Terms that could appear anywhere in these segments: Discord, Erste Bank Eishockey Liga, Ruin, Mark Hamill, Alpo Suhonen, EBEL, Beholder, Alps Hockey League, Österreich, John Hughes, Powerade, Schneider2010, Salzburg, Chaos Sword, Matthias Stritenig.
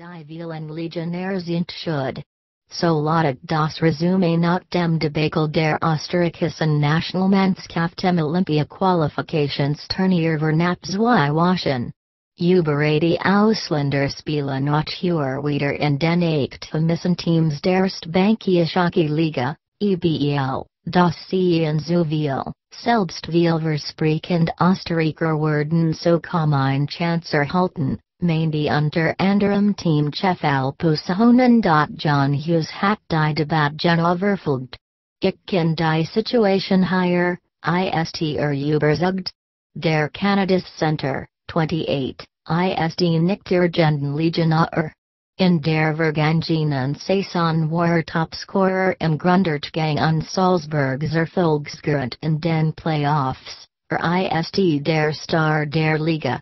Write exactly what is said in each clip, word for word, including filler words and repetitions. die Vielen Legionärs int should. So laudet das Resume nach dem Debakel der Österreichischen Nationalmannschaft im Olympia Qualifikationsturnier vernach zwei Wochen. Über die Ausländer spielen noch hier wieder in den achtfamisen Teams der Erste Bank Eishockey Liga, E B L, das sehen so viel, selbst viel versprechende Österreicher werden so kaum ein Chancer halten, meint die unter anderem Teamchef Alpo Suhonen. John Hughes hat die Debatte genau verfolgt. Ich kenne die Situation hier, ist er überzeugt. Der Canadis Center, twenty-eight. Ist nicht irgendein Legionär. In der vergangenen Saison war Topscorer im Grundergang und Salzburgs Erfolgsgrund in den Playoffs, er ist der Star der Liga.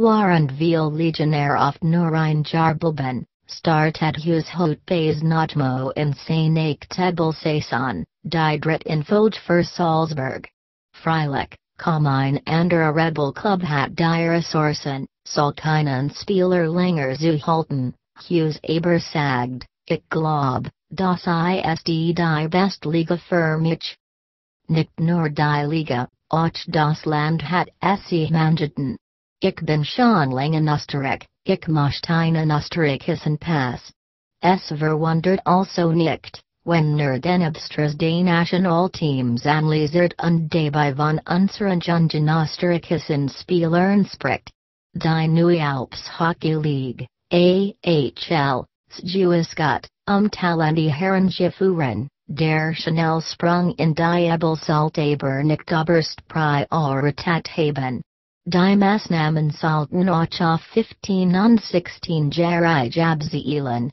Während viele Legionäre oft nur ein Jahr bleiben, startet Hughes heute bei Notmo in seine Tabelsaison, die dritte in Folge für Salzburg. Freilich, kaum ein anderer Rebel Club hat die Ressourcen, so keinen Spieler länger zu halten. Hughes aber sagt, ich glaube, das ist die beste Liga für mich. Nicht nur die Liga, auch das Land hat es verstanden. Ich bin schon lang in Österreich, ich möchte einen österreichischen Pass. Es verwundert also nicht, wenn nur den Abstras de Nationalteams analysiert und dabei von unseren jungen österreichischen Spielern spricht. Die neue Alps Hockey League, A H L, Sjuiskat, um Talenti Herrengefuhren, der Schnellsprung in die Abelsaltaber nicht oberst Priorität haben. Die Maßnahmen sollten auch auf fifteen und sixteen-jährige abzielen.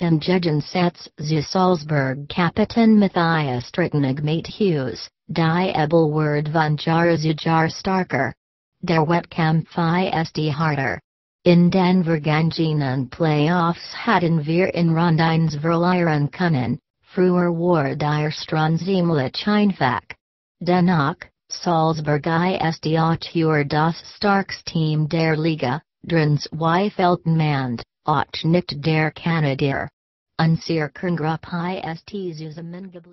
Im Gegensatz zu Salzburg-Kapitän Matthias Stritenig meint Hughes, die Ebel wird von Jahr zu Jahr starker. Der Wettkampf ist harder. In den vergangenen Playoffs hatten wir in Runde eins verlieren können, früher war die Sturm ziemlich einfach. Dennoch, Salzburg ist auch hier das starkste Team der Liga, drin zwei Felten mand, auch nicht der Kanadier. Unsere Kerngruppe ist zusammengeblieben.